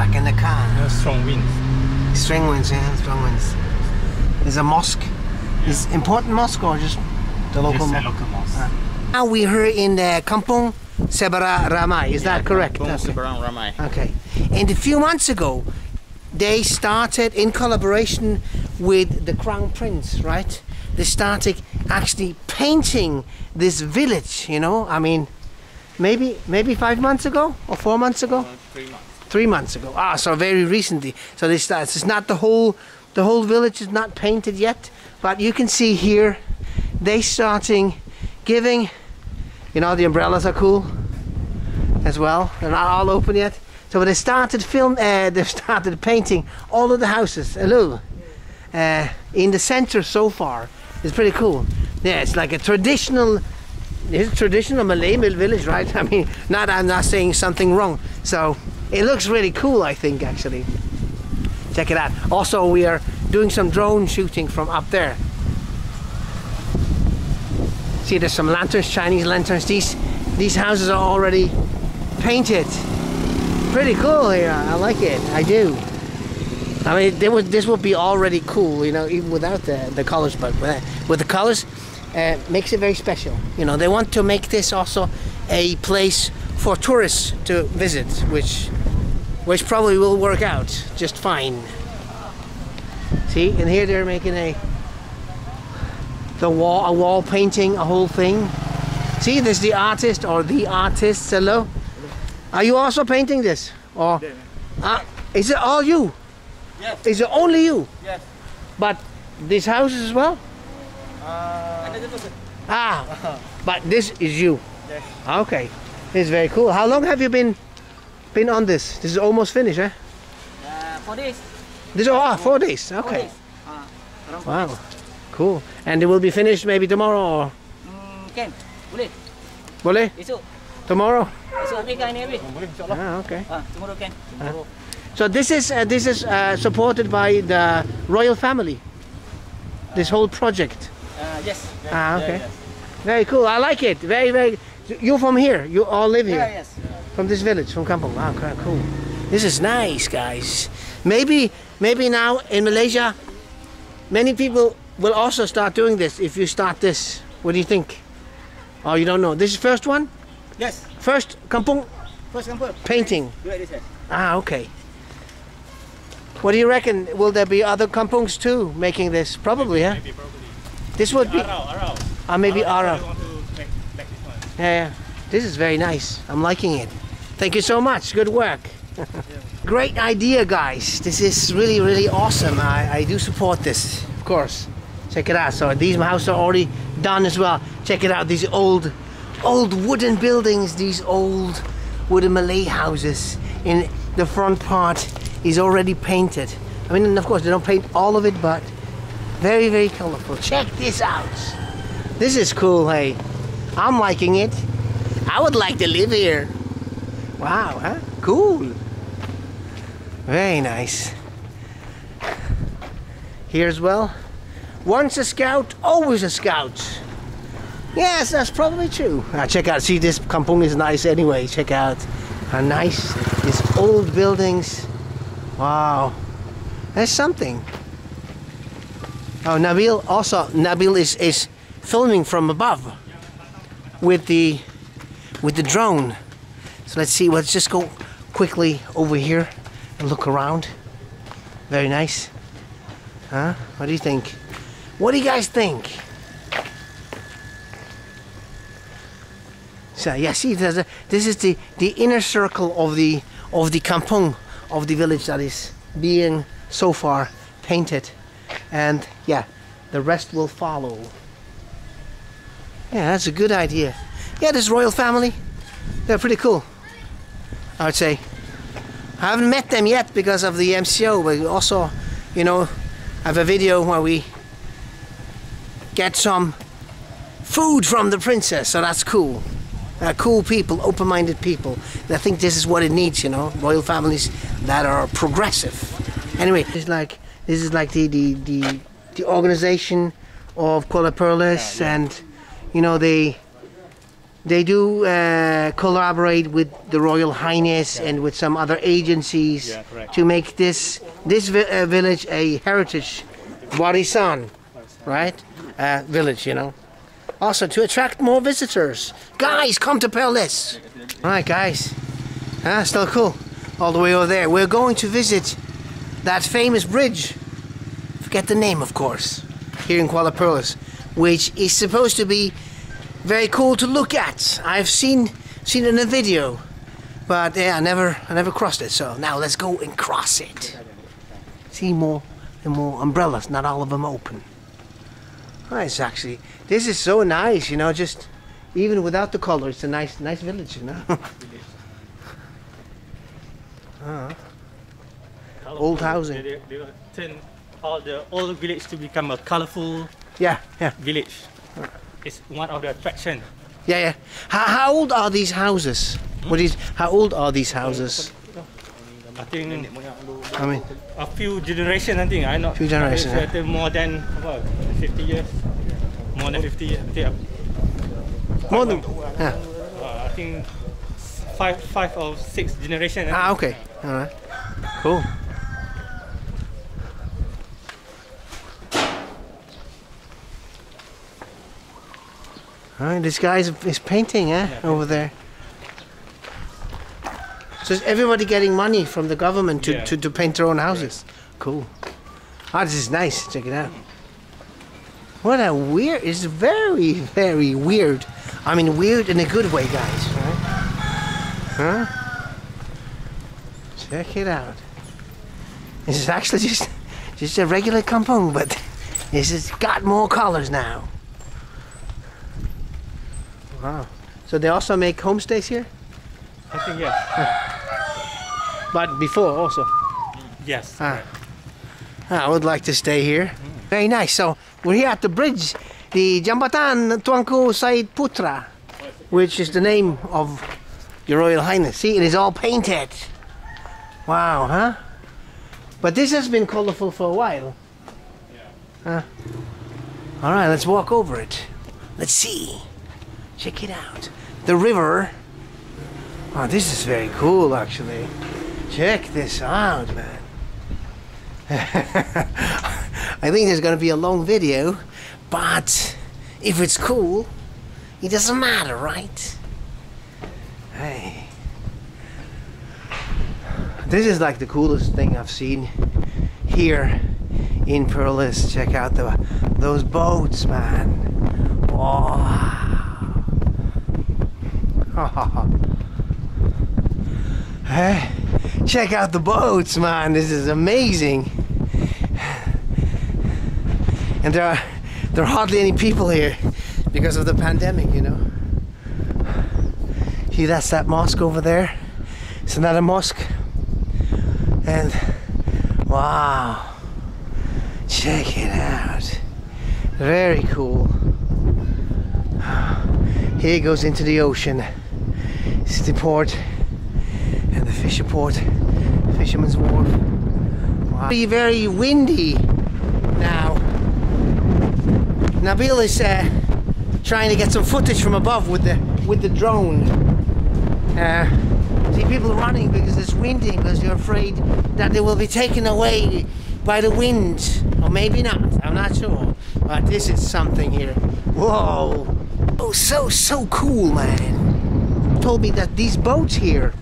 back in the car. No, strong winds. Strong winds, yeah, strong winds. There's a mosque. Yeah. Is important mosque or just the local mosque? Just the local mosque. Now we are in the Kampung Seberang Ramai, is that correct? Kampung Seberang Ramai. Okay. And a few months ago, they started in collaboration with the Crown Prince, right? They started actually painting this village, you know, I mean, maybe 5 months ago or 4 months ago? 3 months. 3 months ago. Ah, so very recently. So they start, it's not the whole village is not painted yet, but you can see here they starting giving, you know, the umbrellas are cool as well. They're not all open yet. So they started they started painting all of the houses a little in the center so far. It's pretty cool. Yeah, it's like a traditional. It's a traditional Malay village, right? I mean, I'm not saying something wrong. So it looks really cool, I think, actually. Check it out. Also, we are doing some drone shooting from up there. See, there's some lanterns, Chinese lanterns. These houses are already painted. Pretty cool here. I like it. I do. I mean, this would be already cool, you know, even without the colors, but with the colors, makes it very special. You know, they want to make this also a place for tourists to visit, which probably will work out just fine. See, and here they're making a wall painting, a whole thing. See, there's the artist or the artists. Hello. Are you also painting this? Or is it all you? Yes. Is it only you? Yes. But these houses as well? But this is you. Yes. Okay, this is very cool. How long have you been on this? This is almost finished, eh? 4 days. This 4 days. Okay. 4 days. Wow, cool. And it will be finished maybe tomorrow or? Can. Boleh. Boleh? Esok. Tomorrow. Esok hari ke hari ni boleh. Insyaallah. Okay. Tomorrow can. Tomorrow. So this is supported by the royal family. This whole project. Yes. Okay. Yes. Very cool. I like it. Very, very. You're from here. You all live here. Yeah, yes. From this village, from Kampung. Wow, cool. This is nice, guys. Maybe now in Malaysia, many people will also start doing this. If you start this, what do you think? Oh, you don't know. This is first one. Yes. First Kampung. First Kampung. Painting. Okay. What do you reckon? Will there be other kampungs too making this? Probably, yeah. Maybe, probably. This would be. Arau. Maybe Arau. I want to make this one. Yeah. This is very nice. I'm liking it. Thank you so much. Good work. Yeah. Great idea, guys. This is really, really awesome. I do support this, of course. Check it out. So these houses are already done as well. Check it out. These old wooden buildings. These old wooden Malay houses. In the front part is already painted. I mean, and of course they don't paint all of it, but very, very colorful. Check this out. This is cool, hey. I'm liking it. I would like to live here. Wow, huh? Cool. Very nice. Here as well. Once a scout, always a scout. Yes, that's probably true. Now check out, see, this kampung is nice anyway. Check out how nice these old buildings. Wow, there's something. Oh, Nabil is filming from above with the drone. So let's see. Let's just go quickly over here and look around. Very nice, huh? What do you think? What do you guys think? So yeah, see, this is the inner circle of the kampung, of the village that is being so far painted, and yeah, the rest will follow. Yeah, that's a good idea. Yeah, this royal family, they're pretty cool, I would say. I haven't met them yet because of the MCO, but also, you know, I have a video where we get some food from the princess, so that's cool. Cool people, open-minded people. And I think this is what it needs, you know, royal families that are progressive. Anyway, this is like the organization of Kuala Perlis, and you know, they They do collaborate with the Royal Highness and with some other agencies to make this village a heritage warisan, right? Village, you know. Also to attract more visitors. Guys, come to Perlis. All right, guys. Still cool. All the way over there. We're going to visit that famous bridge. Forget the name, of course. Here in Kuala Perlis, which is supposed to be very cool to look at. I've seen it in a video, but yeah, I never crossed it. So now let's go and cross it. See more and more umbrellas. Not all of them open. Nice, actually. This is so nice, you know. Just even without the color, it's a nice village, you know. Old housing. They turn all the old village to become a colorful village. It's one of the attractions. Yeah, yeah. How old are these houses? How old are these houses? I think a few generations. I think I'm not. Few generations. More than 50 years. More than 50 years. More than. I think five or six generations. Ah, okay. All right. Cool. Alright, this guy is painting, over there. So is everybody getting money from the government to paint their own houses? Yes. Cool. Ah, this is nice. Check it out. What a weird... It's very, very weird. I mean, weird in a good way, guys. Right? Huh? Check it out. This is actually just a regular kampung, but this has got more colors now. Wow. So they also make homestays here? I think yes. But before also? Yes. I would like to stay here. Very nice. So we're here at the bridge, the Jambatan Tuanku Said Putra, which is the name of Your Royal Highness. See, it is all painted. Wow, huh? But this has been colorful for a while. Yeah. All right, let's walk over it. Let's see. Check it out. The river. Oh, this is very cool, actually. Check this out, man. I think there's going to be a long video, but if it's cool, it doesn't matter, right? Hey. This is like the coolest thing I've seen here in Perlis. Check out those boats, man. Oh. Hey, check out the boats, man. This is amazing. And there are hardly any people here because of the pandemic, you know. See, that's that mosque over there. It's another mosque. And wow, check it out. Very cool. Here it goes into the ocean. This is the port and the fisher port, fisherman's wharf. Wow. Very, very windy now. Nabil is trying to get some footage from above with the drone. See people running because it's windy, because you're afraid that they will be taken away by the wind, or maybe not. I'm not sure, but this is something here. Whoa! Oh, so cool, man. Told me that these boats here,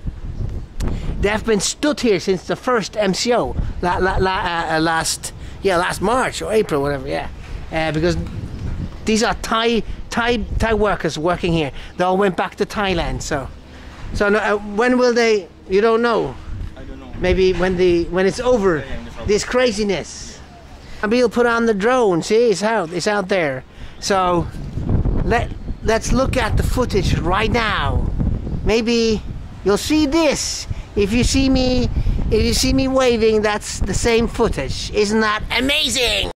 they have been stood here since the first MCO last March or April, whatever, because these are Thai workers working here. They all went back to Thailand, so no, when will they? You don't know. I don't know. Maybe when it's over, this craziness. Nabil put on the drone. See, it's out there. So let's look at the footage right now. Maybe you'll see this. If you see me waving, that's the same footage. Isn't that amazing?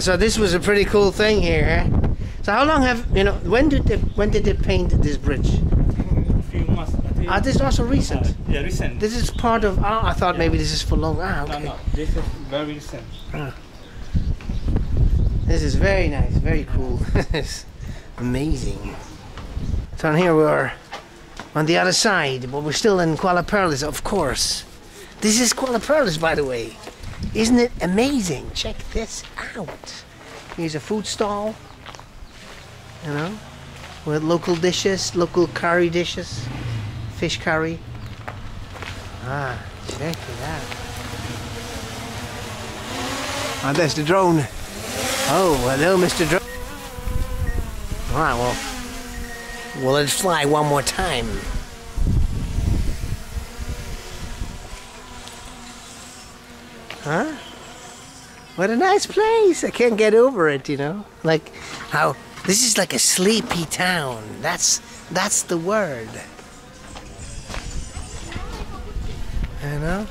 so this was a pretty cool thing here. So how long have you know? When did they paint this bridge? A few months. This is also recent. Yeah, recent. This is part of. Oh, I thought maybe this is for long. Okay. No, this is very recent. This is very nice, very cool. It's amazing. So here we are on the other side, but we're still in Kuala Perlis, of course. This is Kuala Perlis, by the way. Isn't it amazing? Check this out. Here's a food stall, you know, with local dishes, local curry dishes, fish curry. Check it out. Ah, there's the drone. Oh, hello, Mr. Drone. Alright, well, will it fly one more time? Huh? What a nice place! I can't get over it, you know? Like, how... This is like a sleepy town. That's the word. You know?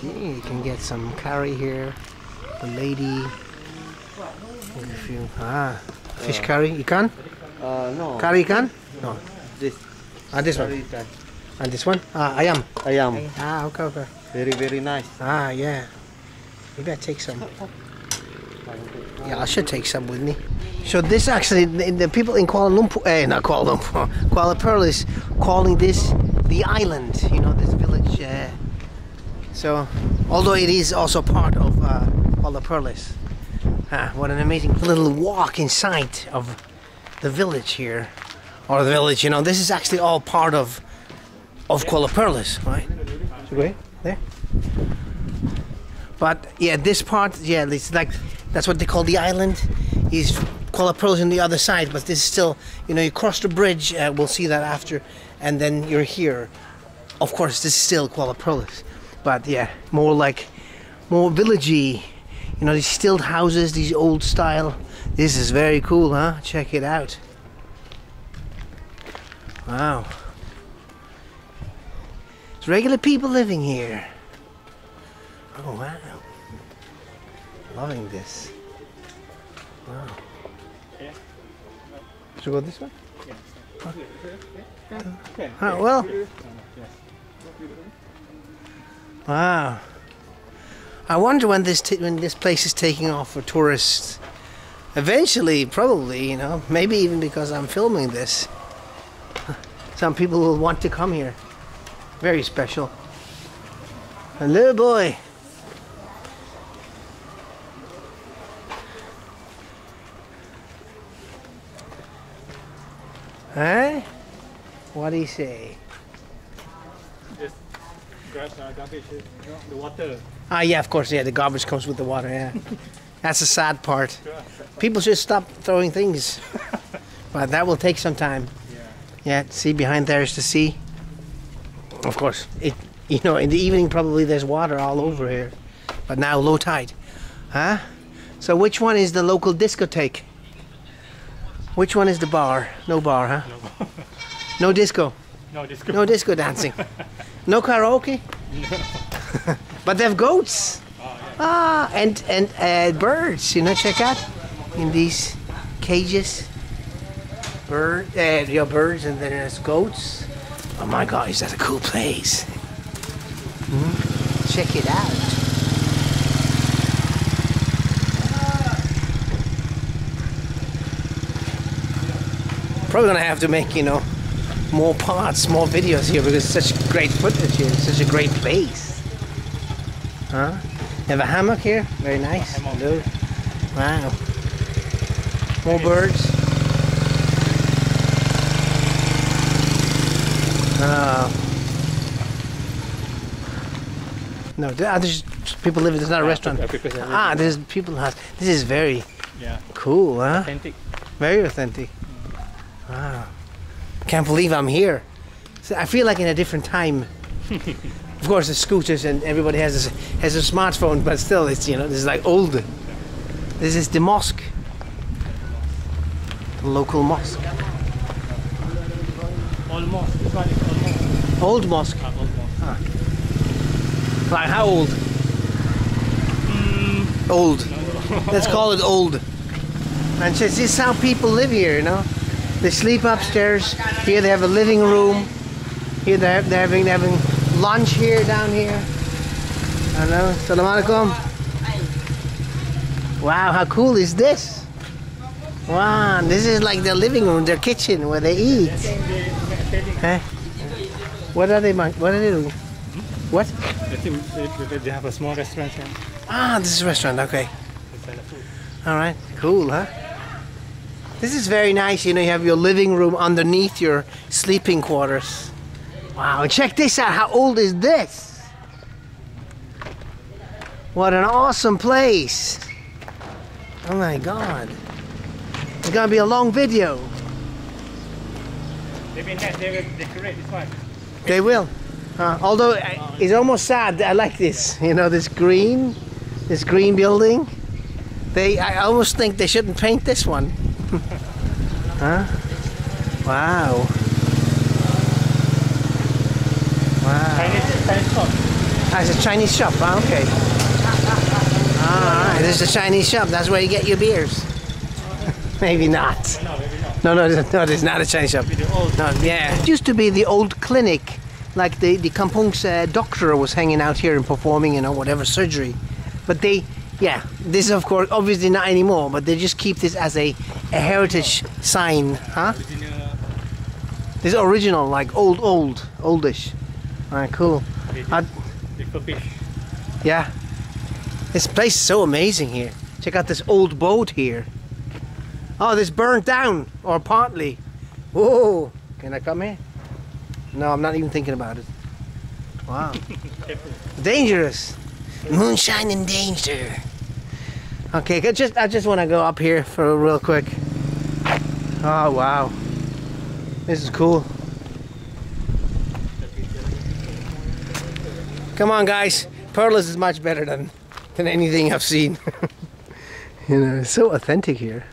Gee, you can get some curry here. The lady... Fish curry, ikan? No. Curry ikan? No. This. This one? And this one? Ayam. Ayam. Okay. Very nice. Yeah. Maybe I take some. Yeah, I should take some with me. So this actually, the people in Kuala Lumpur, not Kuala Lumpur, Kuala Perlis, calling this the island, you know, this village. So, although it is also part of... Kuala Perlis. What an amazing little walk inside of the village here, or the village. You know, this is actually all part of Kuala Perlis, right? Okay, there. But yeah, this part, yeah, it's like that's what they call the island. Is Kuala Perlis on the other side, but this is still, you know, you cross the bridge. We'll see that after, and then you're here. Of course, this is still Kuala Perlis, but yeah, more like more villagey. You know, these stilt houses, these old style. This is very cool, huh? Check it out. Wow. It's regular people living here. Oh, wow. Loving this. Wow. Should we go this way? Oh, well. Wow. I wonder when this place is taking off for tourists. Eventually, probably, you know, maybe even because I'm filming this. Some people will want to come here. Very special. Hello, boy. Huh? What do you say? Just grab some garbage, the water. Yeah, of course, yeah, the garbage comes with the water, yeah. That's the sad part. People should stop throwing things. But that will take some time. Yeah, see, behind there is the sea. Of course, it, you know, in the evening probably there's water all over here. But now, low tide. Huh? So which one is the local discotheque? Which one is the bar? No bar, huh? No bar. No disco? No disco. No disco dancing? No karaoke? No. But they have goats, and birds. You know, check out in these cages, birds, and then there's goats. Oh my God, is that a cool place? Check it out. Probably gonna have to make, you know, more parts, more videos here because it's such great footage here. It's such a great place. Huh? You have a hammock here? Very nice. Hello. Wow. More birds. No, there's people living. There's not a restaurant. There's people house. This is very cool, huh? Authentic. Very authentic. Wow. Can't believe I'm here. So I feel like in a different time. Of course, the scooters and everybody has a smartphone, but still, it's, you know, this is like old. This is the mosque, the local mosque. Old mosque. Old mosque. Old mosque. Like how old? Old. Let's call it old. And so this is how people live here, you know. They sleep upstairs. Here they have a living room. Here they're having lunch here, down here. I don't know. Assalamu alaikum. Wow, how cool is this? Wow, this is like their living room, their kitchen where they eat. Huh? What are they doing? What? I think they have a small restaurant here. Ah, this is a restaurant, okay. Alright, cool, huh? This is very nice, you know, you have your living room underneath your sleeping quarters. Wow, check this out, how old is this? What an awesome place. Oh my god. It's gonna be a long video. They will decorate this one. They will. Although it's almost sad, I like this, you know, this green building. I almost think they shouldn't paint this one. Huh? Wow. Wow. Chinese shop. Ah, it's a Chinese shop, ah, okay. Alright, this is a Chinese shop, that's where you get your beers. Maybe not. No, it's not a Chinese shop. No, yeah. It used to be the old clinic, like the Kampung doctor was hanging out here and performing, you know, whatever surgery. But they... Yeah, this is of course obviously not anymore, but they just keep this as a heritage sign, huh? This is original, like oldish. Alright, cool. Yeah, this place is so amazing here. Check out this old boat here. Oh, this burnt down, or partly. Whoa, can I come here? No, I'm not even thinking about it. Wow, dangerous. Moonshine in danger. Okay, I just want to go up here for real quick. Oh wow, this is cool. Come on, guys. Perlis is much better than anything I've seen. You know, it's so authentic here.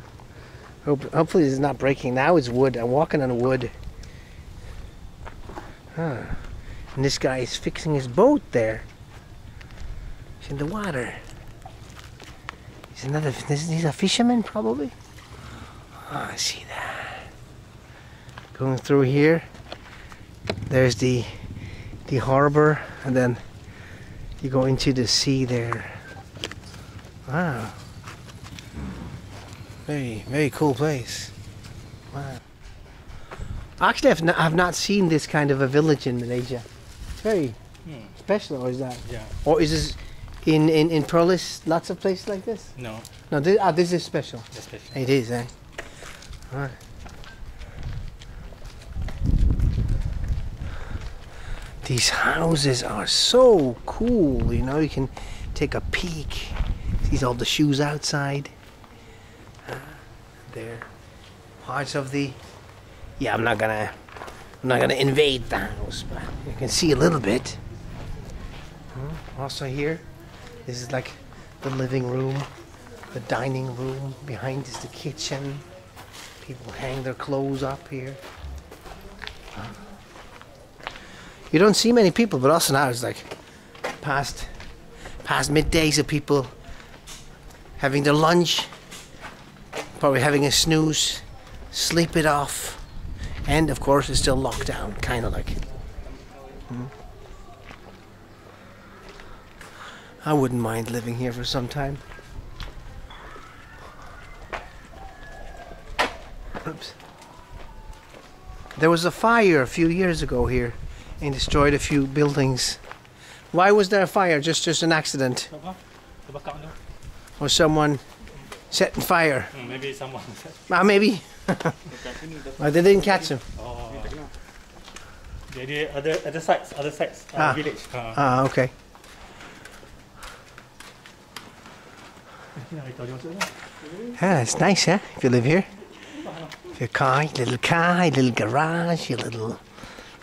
Hopefully, this is not breaking. Now it's wood. I'm walking on wood. Huh. And this guy is fixing his boat there. In the water. He's a fisherman probably. Oh, I see that. Going through here. There's the harbor, and then you go into the sea there. Wow. Very, very cool place. Wow. Actually, I've not seen this kind of a village in Malaysia. It's very special, or is that? Yeah. Or is this? In Perlis, lots of places like this? No. No, this is special. That's special. It is, eh? All right. These houses are so cool, you know, you can take a peek. See all the shoes outside. They're parts of the... Yeah, I'm not gonna invade the house, but you can see a little bit. Also here. This is like the living room, the dining room. Behind is the kitchen. People hang their clothes up here. You don't see many people, but also now it's like past midday, so people having their lunch, probably having a snooze, sleep it off, and of course it's still lockdown, kind of like. I wouldn't mind living here for some time. Oops. There was a fire a few years ago here and destroyed a few buildings. Why was there a fire? Just an accident? Or someone setting fire? Maybe someone. Ah, maybe. But they didn't catch him. Oh. The other sides, village. Ah, okay. Yeah, it's nice, huh? If you live here. If your car, your little garage, your little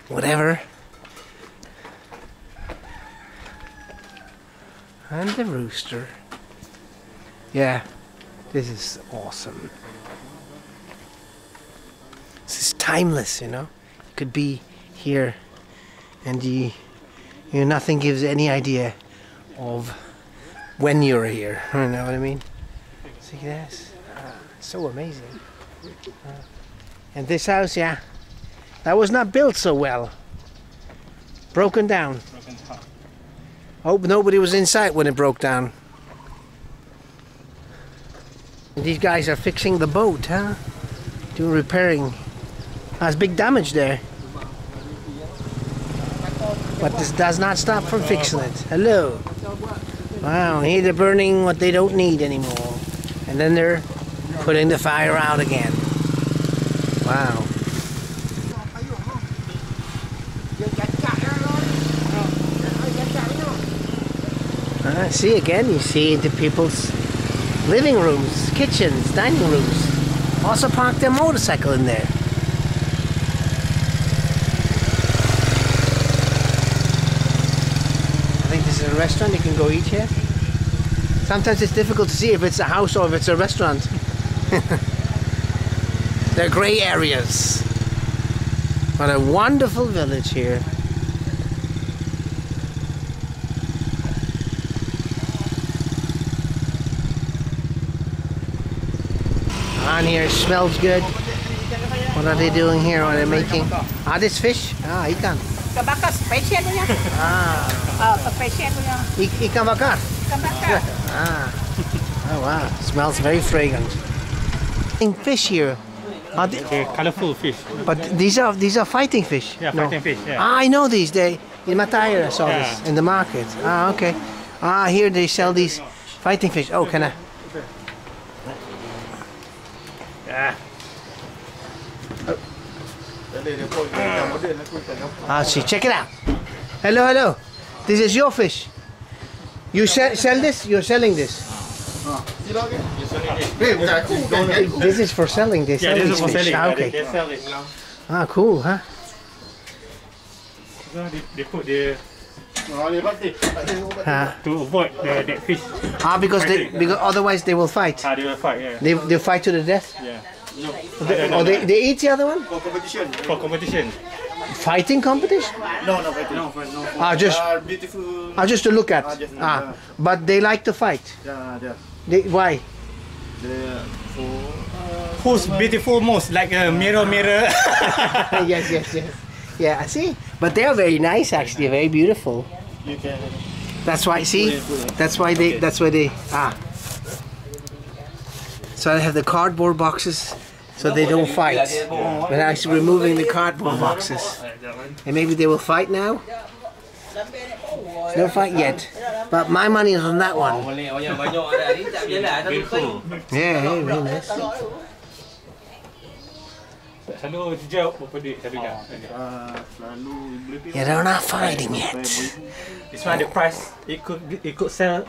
whatever. And the rooster. Yeah, this is awesome. This is timeless, you know. You could be here and you know, nothing gives any idea of when you're here, you know what I mean? See this? So amazing. And this house, yeah, that was not built so well. Broken down. Hope nobody was inside when it broke down. And these guys are fixing the boat, huh? Doing repairing. That's big damage there. But this does not stop from fixing it. Hello. Wow, here they're burning what they don't need anymore. And then they're putting the fire out again. Wow. See again, you see the people's living rooms, kitchens, dining rooms. Also park their motorcycle in there. I think this is a restaurant you can go eat here. Sometimes it's difficult to see if it's a house or if it's a restaurant. They're grey areas. What a wonderful village here. On here, it smells good. What are they doing here? What are they making? Ah, this fish? Ah, ikan. Ikan bakar special ya. Ah. Special ya. Ikan bakar. Ikan bakar. Ah. Oh wow, smells very fragrant. Fish here. Colorful fish. But these are fighting fish. Yeah, no. Fighting fish. Yeah. Ah, I know these. They in Mataira I saw this in the market. Ah, okay. Ah, here they sell these fighting fish. Oh, can I? Ah, see, check it out. Hello, hello. This is your fish. You sell this? You're selling this? This is for selling this. Yeah, this is for selling. Ah, okay. Ah, cool, huh? They put the to avoid that fish. Ah, because otherwise they will fight. Ah, they will fight. Yeah. They fight to the death. Yeah. No. They eat the other one? For competition. For competition. Fighting competition? No, no fighting. No. Ah, just beautiful. Ah, just to look at. Ah, but they like to fight. Yeah. They why? Who's beautiful most? Like a mirror. Yes. Yeah, I see. But they are very nice, actually. Very beautiful. You can. That's why. See. That's why they. Okay. That's why they. Ah. So I have the cardboard boxes so they don't fight. But actually removing the cardboard boxes. And maybe they will fight now? No fight yet. But my money is on that one. Yeah, really nice. Yeah, they're not fighting yet. This one, the price, it could sell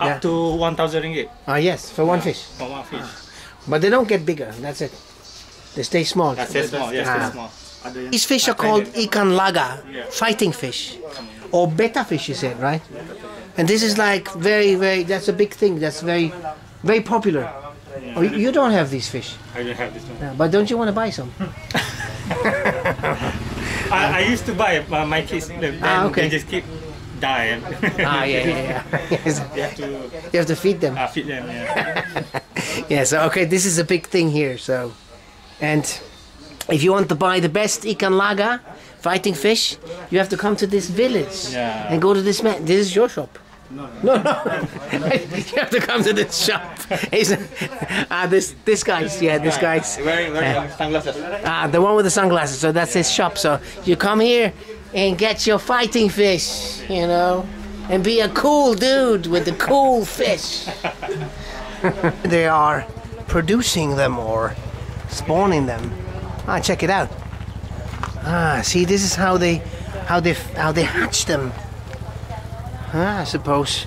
up to 1,000 ringgit. Ah, yes, for one fish. For one fish. But they don't get bigger, that's it. They stay small. That's it, small, yes, they're small. These fish are called ikan laga, fighting fish. Or betta fish, you said, right? And this is like very, very, that's a big thing, that's very, very popular. Oh, you don't have these fish. I don't have this one. Yeah, but don't you want to buy some? I used to buy it, but my kids, they just keep dying. You have to feed them. Feed them, yeah. So okay, this is a big thing here. So, and if you want to buy the best ikan laga, fighting fish, you have to come to this village and go to this man. This is your shop. No. You have to come to this shop. This guy's. Wearing sunglasses. The one with the sunglasses. So that's his shop. So you come here and get your fighting fish, you know, and be a cool dude with the cool fish. They are producing them or spawning them. Ah, check it out. Ah, see, this is how they hatch them. Ah, I suppose.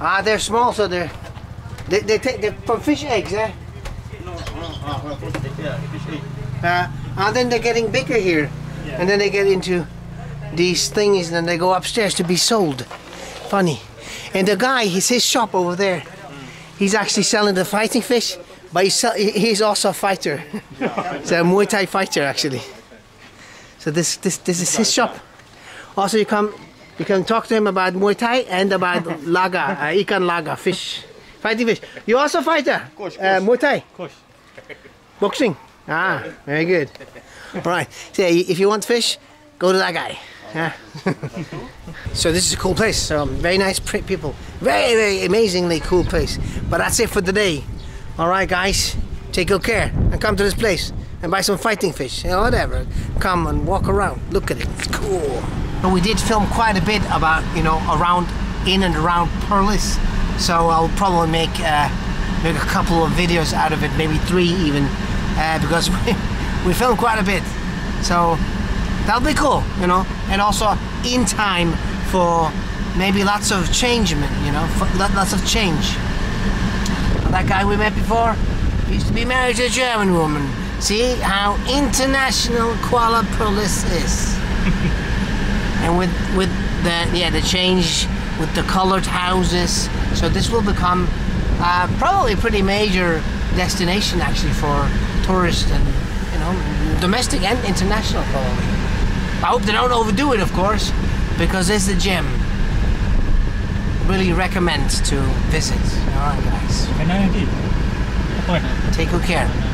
Ah, they're small, so they're from fish eggs, eh? And then they're getting bigger here, and then they get into these things, and then they go upstairs to be sold. Funny. And the guy, his shop over there, he's actually selling the fighting fish, but he's also a fighter. He's a Muay Thai fighter, actually. So this is his shop. Also, you come You can talk to him about Muay Thai and about laga, ikan laga, fish, fighting fish. You also fighter? Muay Thai? Course. Boxing? Ah, very good. All right, so if you want fish, go to that guy. Yeah. So this is a cool place. Very nice people. Very, very amazingly cool place. But that's it for today. All right, guys, take good care and come to this place and buy some fighting fish or whatever. Come and walk around. Look at it. It's cool. And we did film quite a bit about, you know, in and around Perlis. So I'll probably make a couple of videos out of it, maybe 3 even, because we filmed quite a bit. So that'll be cool, you know, and also in time for maybe lots of changement, you know, lots of change. That guy we met before, he used to be married to a German woman. See how international Kuala Perlis is. And with the change with the colored houses, so this will become probably a pretty major destination actually for tourists and, you know, domestic and international probably. I hope they don't overdo it, of course, because it's a gem. Really recommend to visit. All right, guys. Take good care.